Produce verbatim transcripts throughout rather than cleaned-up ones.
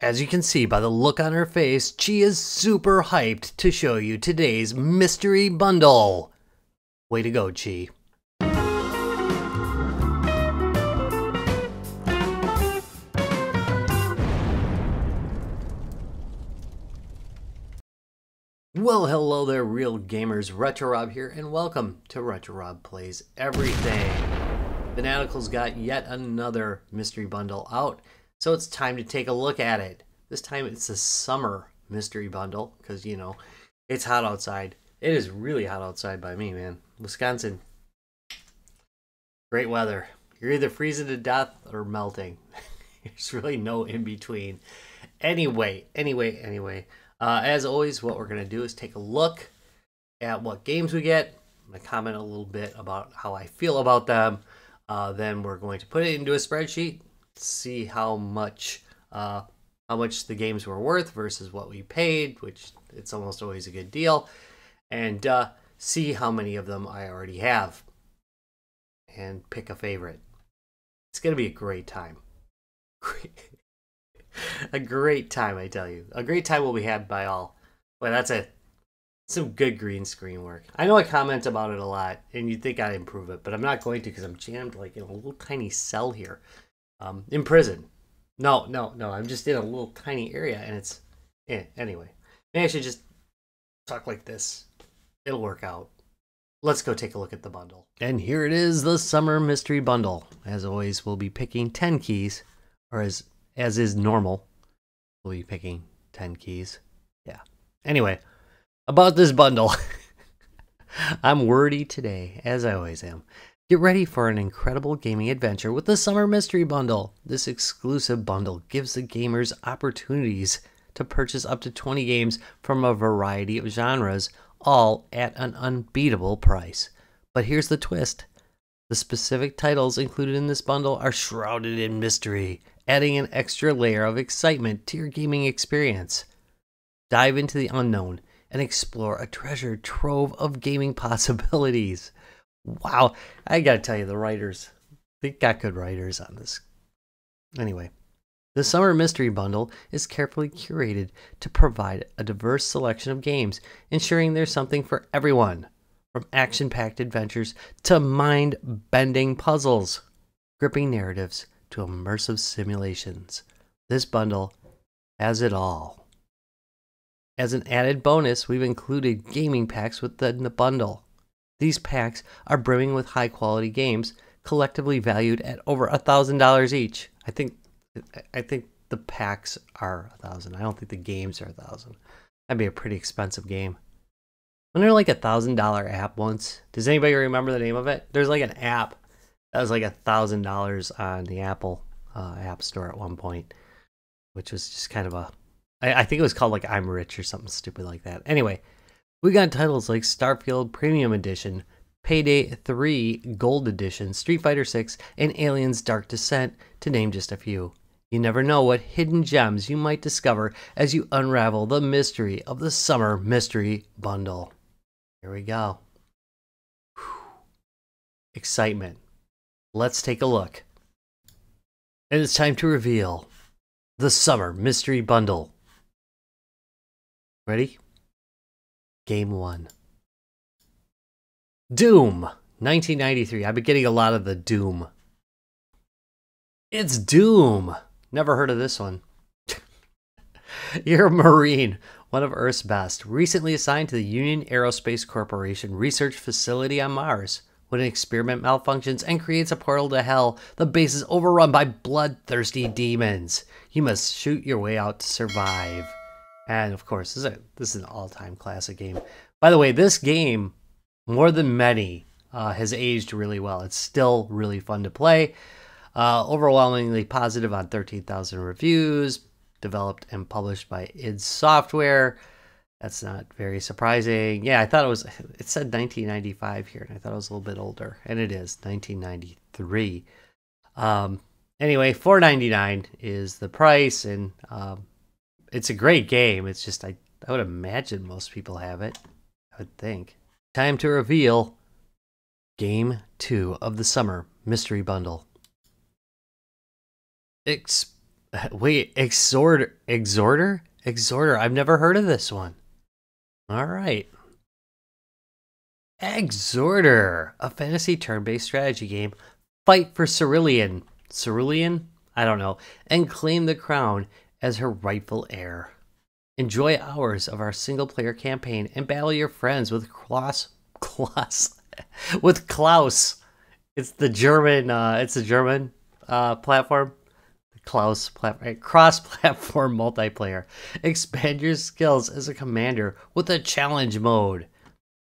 As you can see by the look on her face, she is super hyped to show you today's mystery bundle. Way to go, Chi. Well, hello there, real gamers. Retro-Rob here, and welcome to Retro-Rob Plays Everything. Fanatical's got yet another mystery bundle out, so it's time to take a look at it. This time it's a summer mystery bundle, because, you know, it's hot outside. It is really hot outside by me, man. Wisconsin. Great weather. You're either freezing to death or melting. There's really no in between. Anyway, anyway, anyway. Uh, as always, what we're going to do is take a look at what games we get. I'm going to comment a little bit about how I feel about them. Uh, then we're going to put it into a spreadsheet, see how much uh, how much the games were worth versus what we paid, which it's almost always a good deal, and uh, see how many of them I already have, and pick a favorite. It's going to be a great time. A great time, I tell you. A great time will be had by all. Boy, that's a some good green screen work. I know I comment about it a lot, and you'd think I'd improve it, but I'm not going to because I'm jammed like in a little tiny cell here. Um, in prison. No, no, no. I'm just in a little tiny area, and it's... Eh, anyway. Maybe I should just talk like this. It'll work out. Let's go take a look at the bundle. And here it is, the Summer Mystery Bundle. As always, we'll be picking ten keys, or as... As is normal, we'll be picking ten keys. Yeah. Anyway, about this bundle. I'm wordy today, as I always am. Get ready for an incredible gaming adventure with the Summer Mystery Bundle. This exclusive bundle gives the gamers opportunities to purchase up to twenty games from a variety of genres, all at an unbeatable price. But here's the twist. The specific titles included in this bundle are shrouded in mystery, adding an extra layer of excitement to your gaming experience. Dive into the unknown and explore a treasure trove of gaming possibilities. Wow, I gotta tell you, the writers, they got good writers on this. Anyway, the Summer Mystery Bundle is carefully curated to provide a diverse selection of games, ensuring there's something for everyone. From action-packed adventures to mind-bending puzzles, gripping narratives to immersive simulations, this bundle has it all. As an added bonus, we've included gaming packs within the bundle. These packs are brimming with high-quality games, collectively valued at over a thousand dollars each. I think, I think the packs are a thousand. I don't think the games are a thousand. That'd be a pretty expensive game. Wasn't there like a thousand dollar app once? Does anybody remember the name of it? There's like an app that was like a thousand dollars on the Apple uh, App Store at one point, which was just kind of a... I, I think it was called like I'm Rich or something stupid like that. Anyway, we got titles like Starfield Premium Edition, Payday three Gold Edition, Street Fighter six, and Aliens Dark Descent, to name just a few. You never know what hidden gems you might discover as you unravel the mystery of the Summer Mystery Bundle. Here we go. Whew. Excitement. Let's take a look. And it's time to reveal the Summer Mystery Bundle. Ready? Game one. Doom, nineteen ninety-three. I've been getting a lot of the Doom. It's Doom. Never heard of this one. You're a Marine, one of Earth's best, recently assigned to the Union Aerospace Corporation research facility on Mars. When an experiment malfunctions and creates a portal to hell, the base is overrun by bloodthirsty demons. You must shoot your way out to survive. And of course, this is, a, this is an all-time classic game. By the way, this game, more than many, uh, has aged really well. It's still really fun to play. Uh, overwhelmingly positive on thirteen thousand reviews. Developed and published by id Software. That's not very surprising. Yeah, I thought it was, it said nineteen ninety-five here, and I thought it was a little bit older, and it is nineteen ninety-three. Um, anyway, four ninety-nine is the price, and um, it's a great game. It's just, I, I would imagine most people have it, I would think. Time to reveal Game two of the Summer Mystery Bundle. Exp Wait, Exorder? Exorder? Exorder. I've never heard of this one. All right. Exorder, a fantasy turn-based strategy game. Fight for Cerulean. Cerulean? I don't know. And claim the crown as her rightful heir. Enjoy hours of our single-player campaign and battle your friends with Klaus. Klaus. with Klaus. It's the German. Uh, it's the German uh, platform. Klaus platform, cross-platform multiplayer. Expand your skills as a commander with a challenge mode.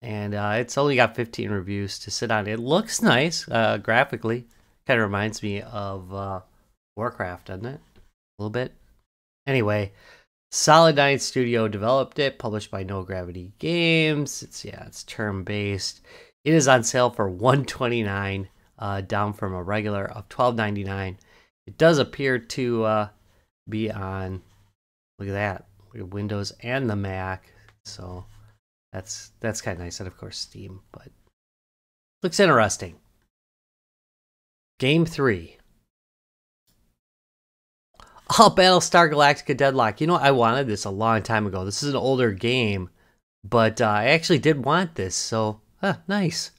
And uh, it's only got fifteen reviews to sit on. It looks nice uh, graphically. Kind of reminds me of uh, Warcraft, doesn't it? A little bit. Anyway, Solid nine Studio developed it, published by No Gravity Games. It's yeah, it's term-based. It is on sale for one twenty-nine, uh, down from a regular of twelve ninety-nine. It does appear to uh, be on, look at that, Windows and the Mac. So that's that's kind of nice. And of course, Steam, but looks interesting. Game three. Oh, Battlestar Galactica Deadlock. You know, I wanted this a long time ago. This is an older game, but uh, I actually did want this. So huh, nice.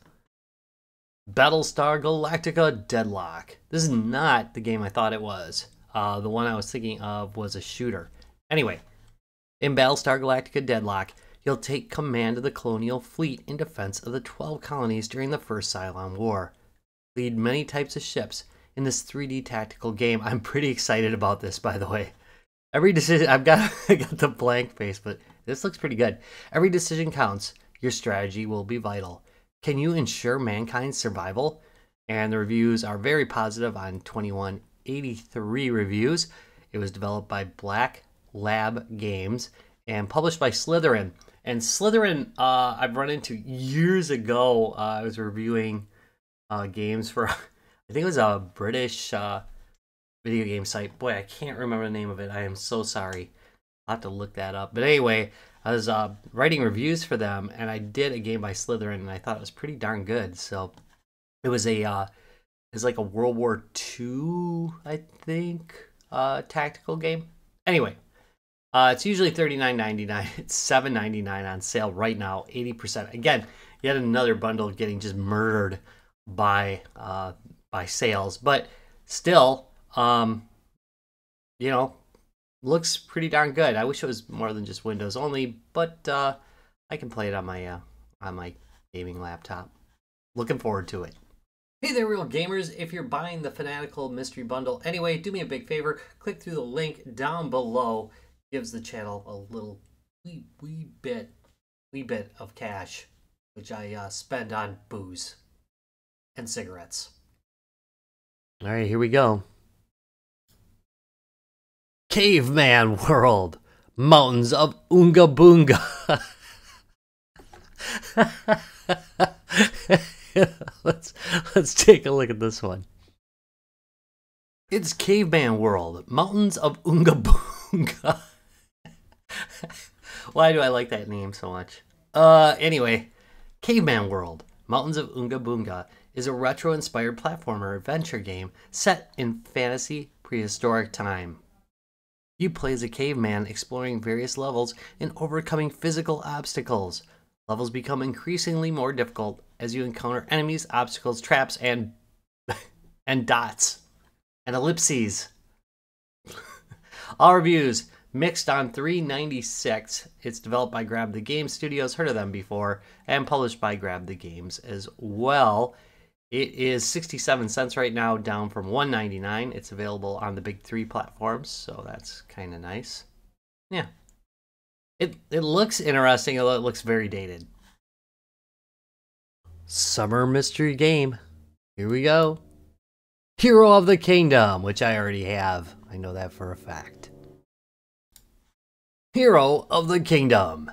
Battlestar Galactica Deadlock. This is not the game I thought it was. Uh, the one I was thinking of was a shooter. Anyway, in Battlestar Galactica Deadlock, you'll take command of the colonial fleet in defense of the twelve colonies during the First Cylon War. Lead many types of ships in this three D tactical game. I'm pretty excited about this, by the way. Every decision... I've got, I got the blank face, but this looks pretty good. Every decision counts. Your strategy will be vital. Can you ensure mankind's survival? And the reviews are very positive on twenty-one eighty-three reviews. It was developed by Black Lab Games and published by Slitherine. And Slitherine, uh, I've run into years ago. Uh, I was reviewing uh, games for, I think it was a British uh, video game site. Boy, I can't remember the name of it. I am so sorry. I'll have to look that up. But anyway, I was uh, writing reviews for them, and I did a game by Slitherine, and I thought it was pretty darn good. So it was a, uh, it was like a World War Two, I think, uh, tactical game. Anyway, uh, it's usually thirty-nine ninety-nine. It's seven ninety-nine on sale right now, eighty percent. Again, yet another bundle getting just murdered by uh, by sales, but still, um, you know. Looks pretty darn good. I wish it was more than just Windows only, but uh, I can play it on my uh, on my gaming laptop. Looking forward to it. Hey there, real gamers. If you're buying the Fanatical Mystery Bundle anyway, do me a big favor. Click through the link down below. Gives the channel a little wee, wee bit, wee bit of cash, which I uh, spend on booze and cigarettes. All right, here we go. Caveman World: Mountains of Unga Bunga. let's let's take a look at this one. It's Caveman World: Mountains of Unga Bunga. Why do I like that name so much? Uh, anyway, Caveman World: Mountains of Unga Bunga is a retro-inspired platformer adventure game set in fantasy prehistoric time. You play as a caveman exploring various levels and overcoming physical obstacles. Levels become increasingly more difficult as you encounter enemies, obstacles, traps, and and dots. And ellipses. All reviews mixed on three ninety-six. It's developed by Grab the Game Studios, heard of them before, and published by Grab the Games as well. It is sixty-seven cents right now, down from one ninety-nine. It's available on the big three platforms, so that's kind of nice. Yeah. It, it looks interesting, although it looks very dated. Summer mystery game. Here we go. Hero of the Kingdom, which I already have. I know that for a fact. Hero of the Kingdom.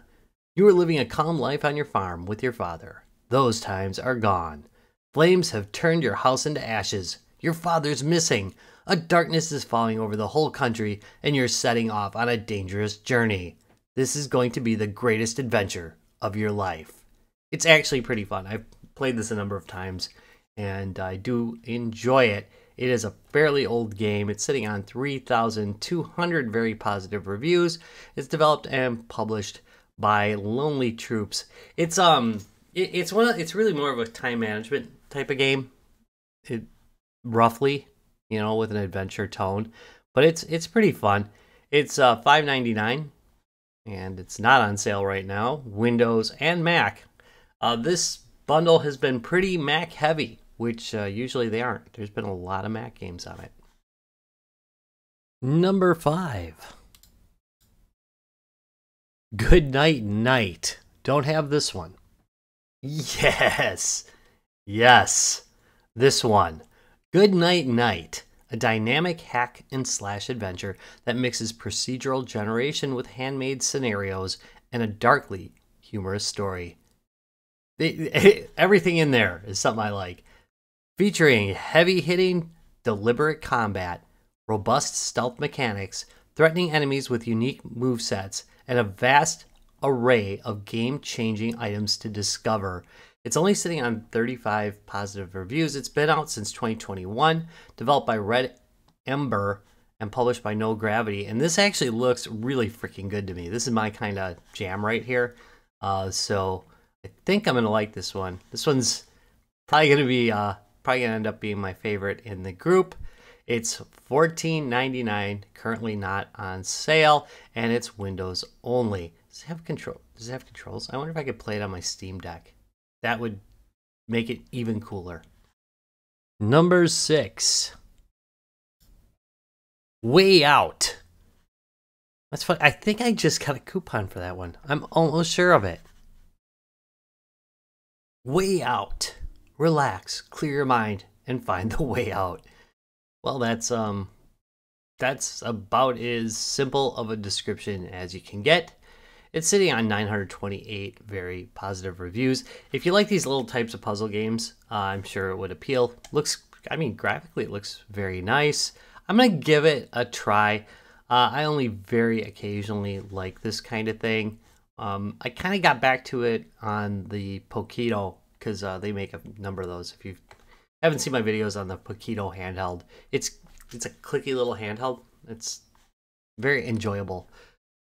You are living a calm life on your farm with your father. Those times are gone. Flames have turned your house into ashes. Your father's missing. A darkness is falling over the whole country, and you're setting off on a dangerous journey. This is going to be the greatest adventure of your life. It's actually pretty fun. I've played this a number of times, and I do enjoy it. It is a fairly old game. It's sitting on three thousand two hundred very positive reviews. It's developed and published by Lonely Troops. It's um, it, it's one. Of, it's really more of a time management type of game. It roughly, you know, with an adventure tone, but it's it's pretty fun. It's uh, five ninety-nine, and it's not on sale right now. Windows and Mac. Uh, this bundle has been pretty Mac heavy, which uh, usually they aren't. There's been a lot of Mac games on it. Number five. Goodnight Night. Don't have this one. Yes. Yes. This one. Goodnight Night. A dynamic hack and slash adventure that mixes procedural generation with handmade scenarios and a darkly humorous story. It, it, everything in there is something I like. Featuring heavy-hitting, deliberate combat, robust stealth mechanics, threatening enemies with unique movesets, and a vast array of game-changing items to discover. It's only sitting on thirty-five positive reviews. It's been out since twenty twenty-one, developed by Red Ember, and published by No Gravity. And this actually looks really freaking good to me. This is my kind of jam right here. Uh, so I think I'm going to like this one. This one's probably going to be, uh, probably going to end up being my favorite in the group. It's fourteen ninety-nine, currently not on sale, and it's Windows only. Does it have control? Does it have controls? I wonder if I could play it on my Steam Deck. That would make it even cooler. Number six. Way Out. That's fun. I think I just got a coupon for that one. I'm almost sure of it. Way Out. Relax, clear your mind, and find the way out. Well, that's um, that's about as simple of a description as you can get. It's sitting on nine hundred twenty-eight very positive reviews. If you like these little types of puzzle games, uh, I'm sure it would appeal. Looks, I mean, graphically it looks very nice. I'm gonna give it a try. Uh, I only very occasionally like this kind of thing. Um, I kind of got back to it on the Poquito because uh, they make a number of those. If you haven't seen my videos on the Poquito handheld, it's it's a clicky little handheld. It's very enjoyable.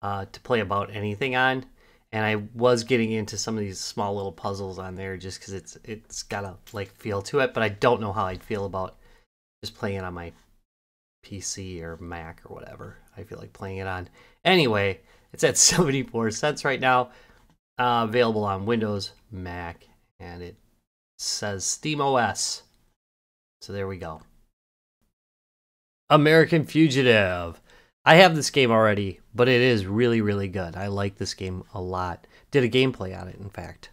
Uh, to play about anything on, and I was getting into some of these small little puzzles on there just because it's it's got a like feel to it, but I don't know how I'd feel about just playing it on my P C or Mac or whatever I feel like playing it on. Anyway, it's at seventy-four cents right now, uh, available on Windows, Mac, and it says Steam O S. So there we go. American Fugitive. I have this game already, but it is really, really good. I like this game a lot. Did a gameplay on it, in fact.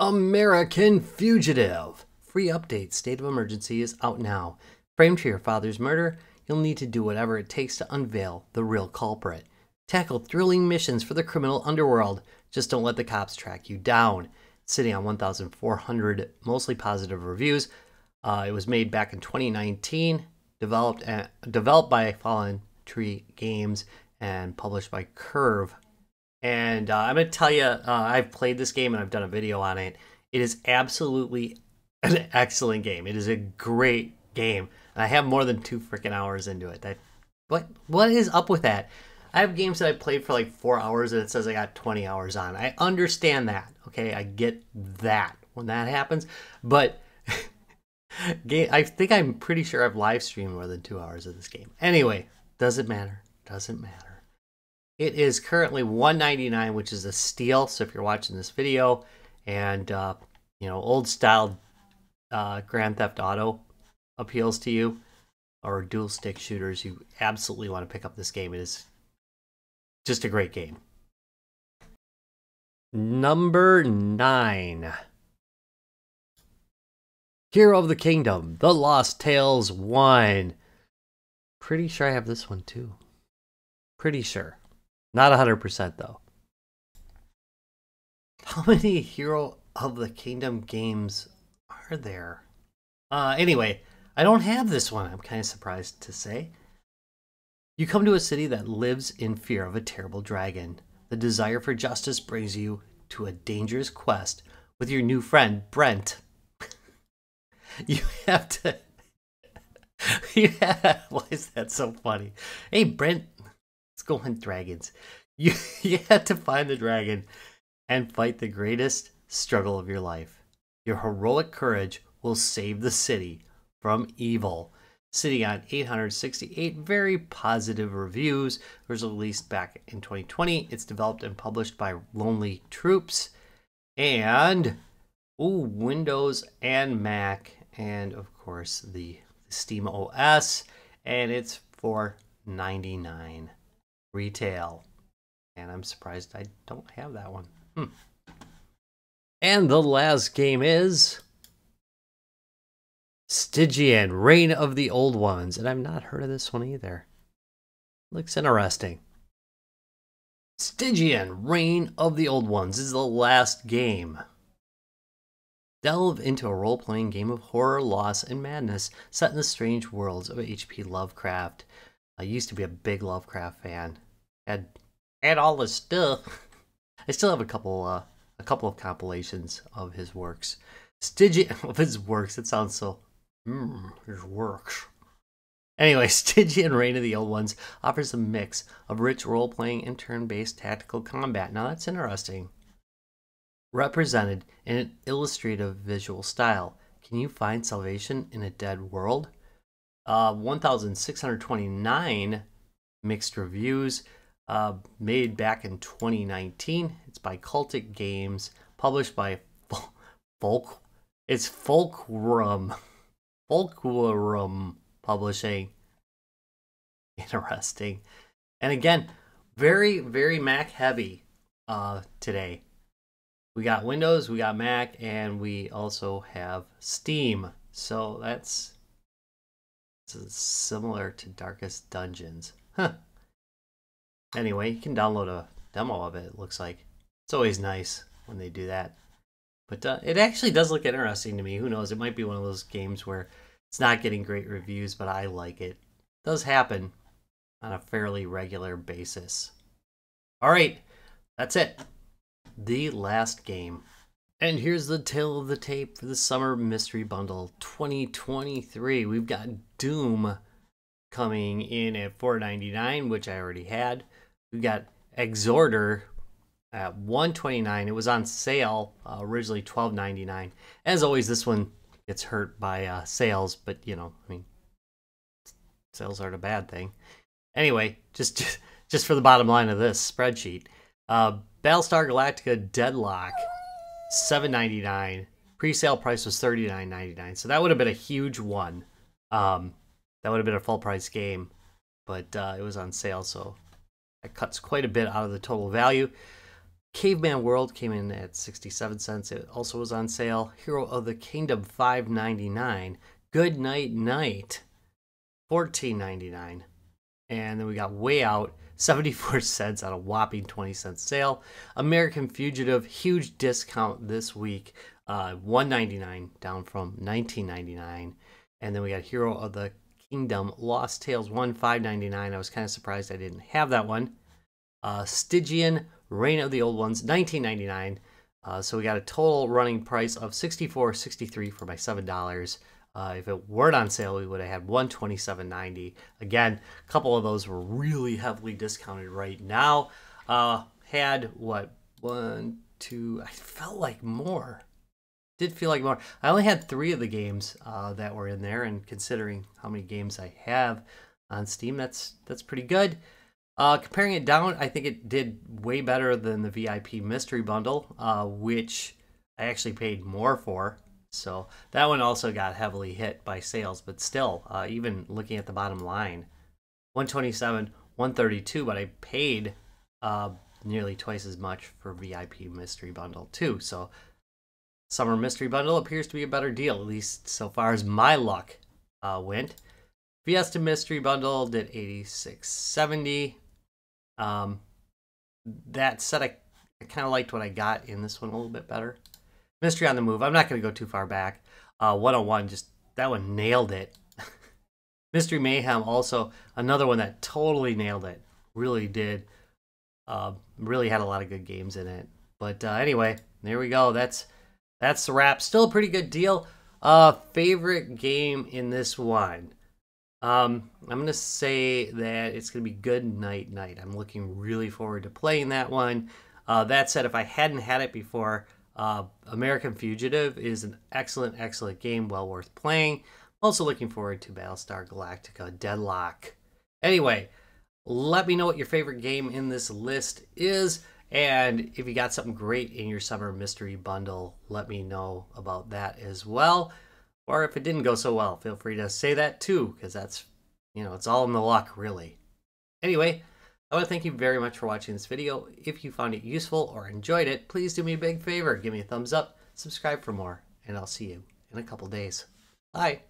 American Fugitive. Free update. State of Emergency is out now. Framed for your father's murder, you'll need to do whatever it takes to unveil the real culprit. Tackle thrilling missions for the criminal underworld. Just don't let the cops track you down. It's sitting on one thousand four hundred mostly positive reviews. Uh, it was made back in twenty nineteen. Developed and developed by Fallen Tree Games and published by Curve. And uh, I'm gonna tell you, uh, I've played this game and I've done a video on it. It is absolutely an excellent game. It is a great game. And I have more than two freaking hours into it. That what what is up with that? I have games that I played for like four hours and it says I got twenty hours on. I understand that. Okay, I get that when that happens, but. Game, I think I'm pretty sure I've live streamed more than two hours of this game. Anyway, doesn't matter. Doesn't matter. It is currently one ninety-nine, which is a steal. So if you're watching this video, and uh, you know, old style uh, Grand Theft Auto appeals to you, or dual stick shooters, you absolutely want to pick up this game. It is just a great game. Number nine. Hero of the Kingdom, The Lost Tales one. Pretty sure I have this one too. Pretty sure. Not one hundred percent though. How many Hero of the Kingdom games are there? Uh, anyway, I don't have this one, I'm kind of surprised to say. You come to a city that lives in fear of a terrible dragon. The desire for justice brings you to a dangerous quest with your new friend, Brent. You have to Yeah, why is that so funny? Hey, Brent, let's go hunt dragons. You, you had to find the dragon and fight the greatest struggle of your life. Your heroic courage will save the city from evil. Sitting on eight hundred sixty-eight very positive reviews. It was released back in twenty twenty. It's developed and published by Lonely Troops and ooh, Windows and Mac, and of course the Steam O S, and it's for ninety-nine retail. And I'm surprised I don't have that one. Hmm. And the last game is Stygian, Reign of the Old Ones, and I've not heard of this one either. Looks interesting. Stygian, Reign of the Old Ones is the last game. Delve into a role-playing game of horror, loss, and madness set in the strange worlds of H P Lovecraft. I used to be a big Lovecraft fan. Had had all this stuff. I still have a couple uh, a couple of compilations of his works. Stygian of his works. It sounds so. Mmm, his works. Anyway, Stygian Reign of the Old Ones offers a mix of rich role-playing and turn-based tactical combat. Now that's interesting. Represented in an illustrative visual style. Can you find salvation in a dead world? Uh, one thousand six hundred twenty-nine mixed reviews, uh, made back in twenty nineteen. It's by Cultic Games, published by Fol Folk. It's Fulquorum. Fulquorum Publishing. Interesting. And again, very, very Mac heavy uh, today. We got Windows, we got Mac, and we also have Steam. So that's similar to Darkest Dungeons. Huh. Anyway, you can download a demo of it, it looks like. It's always nice when they do that. But uh, it actually does look interesting to me. Who knows? It might be one of those games where it's not getting great reviews, but I like it. It does happen on a fairly regular basis. All right, that's it. The last game. And here's the tale of the tape for the Summer Mystery Bundle twenty twenty-three. We've got Doom coming in at four ninety-nine, which I already had. We've got Exorder at one twenty-nine. It was on sale, uh, originally twelve ninety-nine. As always, this one gets hurt by uh, sales, but you know, I mean, sales aren't a bad thing. Anyway, just just for the bottom line of this spreadsheet. Uh, Battlestar Galactica Deadlock, seven ninety-nine. Pre-sale price was thirty-nine ninety-nine. So that would have been a huge one. Um, that would have been a full price game, but uh, it was on sale, so that cuts quite a bit out of the total value. Caveman World came in at sixty-seven cents. It also was on sale. Hero of the Kingdom, five ninety-nine. Goodnight Night, fourteen ninety-nine. And then we got Way Out, seventy-four cents on a whopping twenty cent sale. American Fugitive, huge discount this week, uh, one ninety-nine down from nineteen ninety-nine. And then we got Hero of the Kingdom, Lost Tales one, five ninety-nine. I was kind of surprised I didn't have that one. Uh, Stygian, Reign of the Old Ones, nineteen ninety-nine. Uh, so we got a total running price of sixty-four sixty-three for my seven dollars. Uh, if it weren't on sale, we would have had one twenty-seven ninety. Again, a couple of those were really heavily discounted right now. Uh, had what one, two? I felt like more. Did feel like more. I only had three of the games uh, that were in there, and considering how many games I have on Steam, that's that's pretty good. Uh, comparing it down, I think it did way better than the V I P Mystery Bundle, uh, which I actually paid more for. So that one also got heavily hit by sales, but still, uh, even looking at the bottom line, one twenty-seven, one thirty-two, but I paid uh, nearly twice as much for V I P Mystery Bundle too. So Summer Mystery Bundle appears to be a better deal, at least so far as my luck uh, went. Fiesta Mystery Bundle did eighty-six seventy. Um, that said, I, I kind of liked what I got in this one a little bit better. Mystery on the Move, I'm not going to go too far back. Uh, one oh one, just that one nailed it. Mystery Mayhem, also another one that totally nailed it. Really did. Uh, really had a lot of good games in it. But uh, anyway, there we go. That's that's the wrap. Still a pretty good deal. Uh, favorite game in this one? Um, I'm gonna say that it's gonna be Goodnight Night. I'm looking really forward to playing that one. Uh, that said, if I hadn't had it before, uh, American Fugitive is an excellent, excellent game, well worth playing. Also looking forward to Battlestar Galactica Deadlock. Anyway, let me know what your favorite game in this list is, and if you got something great in your summer mystery bundle, let me know about that as well. Or if it didn't go so well, feel free to say that too, because that's, you know, it's all in the luck, really. Anyway, I want to thank you very much for watching this video. If you found it useful or enjoyed it, please do me a big favor. Give me a thumbs up, subscribe for more, and I'll see you in a couple days. Bye.